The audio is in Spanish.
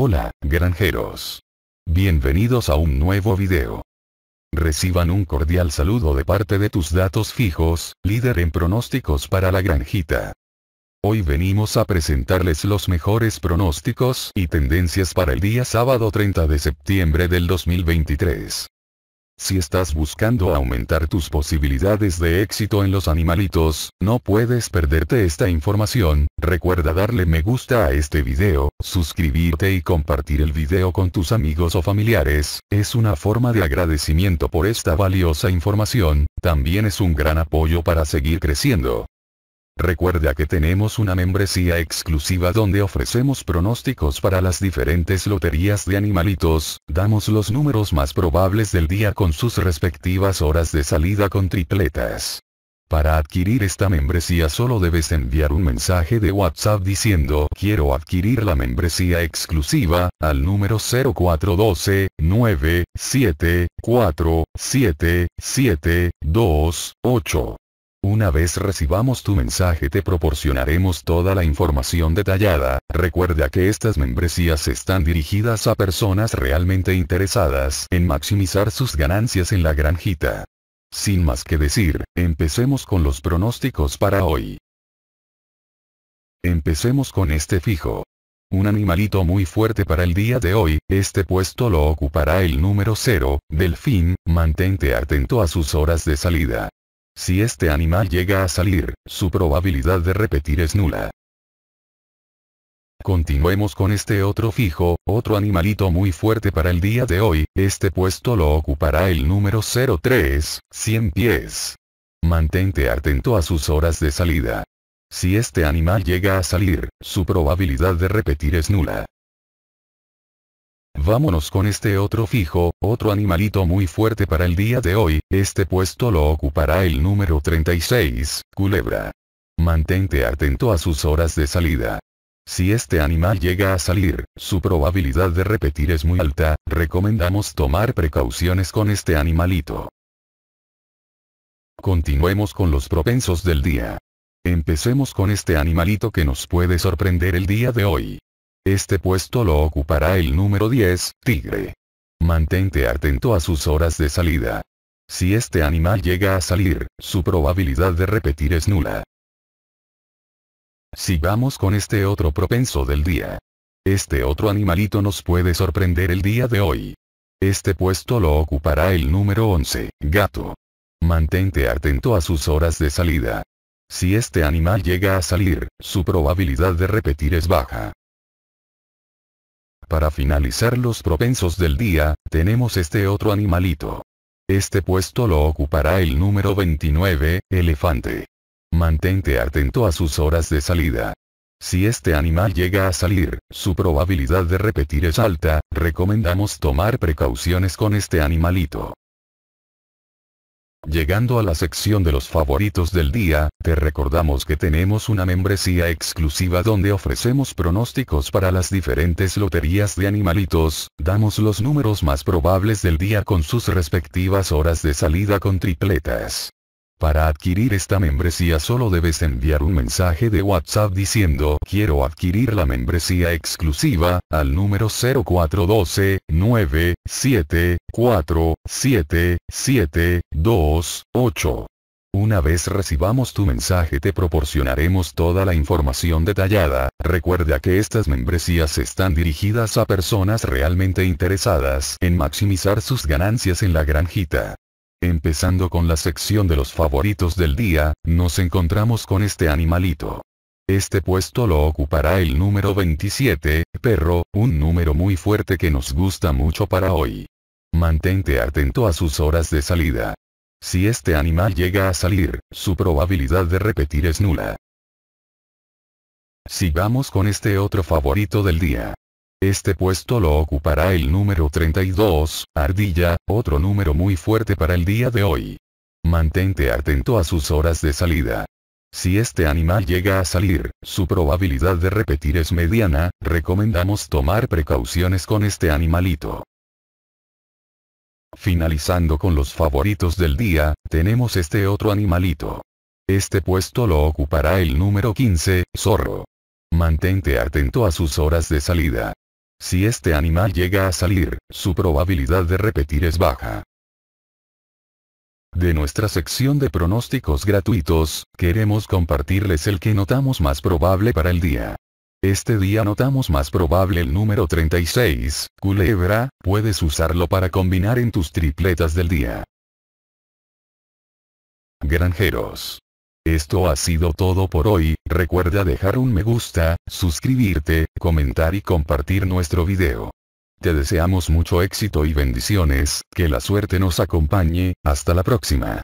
Hola, granjeros. Bienvenidos a un nuevo video. Reciban un cordial saludo de parte de Tus Datos Fijos, líder en pronósticos para la granjita. Hoy venimos a presentarles los mejores pronósticos y tendencias para el día sábado 30 de septiembre del 2023. Si estás buscando aumentar tus posibilidades de éxito en los animalitos, no puedes perderte esta información. Recuerda darle me gusta a este video, suscribirte y compartir el video con tus amigos o familiares. Es una forma de agradecimiento por esta valiosa información, también es un gran apoyo para seguir creciendo. Recuerda que tenemos una membresía exclusiva donde ofrecemos pronósticos para las diferentes loterías de animalitos, damos los números más probables del día con sus respectivas horas de salida con tripletas. Para adquirir esta membresía solo debes enviar un mensaje de WhatsApp diciendo "Quiero adquirir la membresía exclusiva" al número 0412 974 7728. Una vez recibamos tu mensaje te proporcionaremos toda la información detallada. Recuerda que estas membresías están dirigidas a personas realmente interesadas en maximizar sus ganancias en la granjita. Sin más que decir, empecemos con los pronósticos para hoy. Empecemos con este fijo. Un animalito muy fuerte para el día de hoy, este puesto lo ocupará el número 0, delfín. Mantente atento a sus horas de salida. Si este animal llega a salir, su probabilidad de repetir es nula. Continuemos con este otro fijo, otro animalito muy fuerte para el día de hoy, este puesto lo ocupará el número 03, 100 pies. Mantente atento a sus horas de salida. Si este animal llega a salir, su probabilidad de repetir es nula. Vámonos con este otro fijo, otro animalito muy fuerte para el día de hoy, este puesto lo ocupará el número 36, culebra. Mantente atento a sus horas de salida. Si este animal llega a salir, su probabilidad de repetir es muy alta, recomendamos tomar precauciones con este animalito. Continuemos con los propensos del día. Empecemos con este animalito que nos puede sorprender el día de hoy. Este puesto lo ocupará el número 10, tigre. Mantente atento a sus horas de salida. Si este animal llega a salir, su probabilidad de repetir es nula. Sigamos con este otro propenso del día. Este otro animalito nos puede sorprender el día de hoy. Este puesto lo ocupará el número 11, gato. Mantente atento a sus horas de salida. Si este animal llega a salir, su probabilidad de repetir es baja. Para finalizar los propensos del día, tenemos este otro animalito. Este puesto lo ocupará el número 29, elefante. Mantente atento a sus horas de salida. Si este animal llega a salir, su probabilidad de repetir es alta, recomendamos tomar precauciones con este animalito. Llegando a la sección de los favoritos del día, te recordamos que tenemos una membresía exclusiva donde ofrecemos pronósticos para las diferentes loterías de animalitos, damos los números más probables del día con sus respectivas horas de salida con tripletas. Para adquirir esta membresía solo debes enviar un mensaje de WhatsApp diciendo "Quiero adquirir la membresía exclusiva" al número 0412 974 7728. Una vez recibamos tu mensaje te proporcionaremos toda la información detallada. Recuerda que estas membresías están dirigidas a personas realmente interesadas en maximizar sus ganancias en la granjita. Empezando con la sección de los favoritos del día, nos encontramos con este animalito. Este puesto lo ocupará el número 27, perro, un número muy fuerte que nos gusta mucho para hoy. Mantente atento a sus horas de salida. Si este animal llega a salir, su probabilidad de repetir es nula. Sigamos con este otro favorito del día. Este puesto lo ocupará el número 32, ardilla, otro número muy fuerte para el día de hoy. Mantente atento a sus horas de salida. Si este animal llega a salir, su probabilidad de repetir es mediana, recomendamos tomar precauciones con este animalito. Finalizando con los favoritos del día, tenemos este otro animalito. Este puesto lo ocupará el número 15, zorro. Mantente atento a sus horas de salida. Si este animal llega a salir, su probabilidad de repetir es baja. De nuestra sección de pronósticos gratuitos, queremos compartirles el que notamos más probable para el día. Este día notamos más probable el número 36, culebra. Puedes usarlo para combinar en tus tripletas del día. Granjeros. Esto ha sido todo por hoy. Recuerda dejar un me gusta, suscribirte, comentar y compartir nuestro video. Te deseamos mucho éxito y bendiciones, que la suerte nos acompañe, hasta la próxima.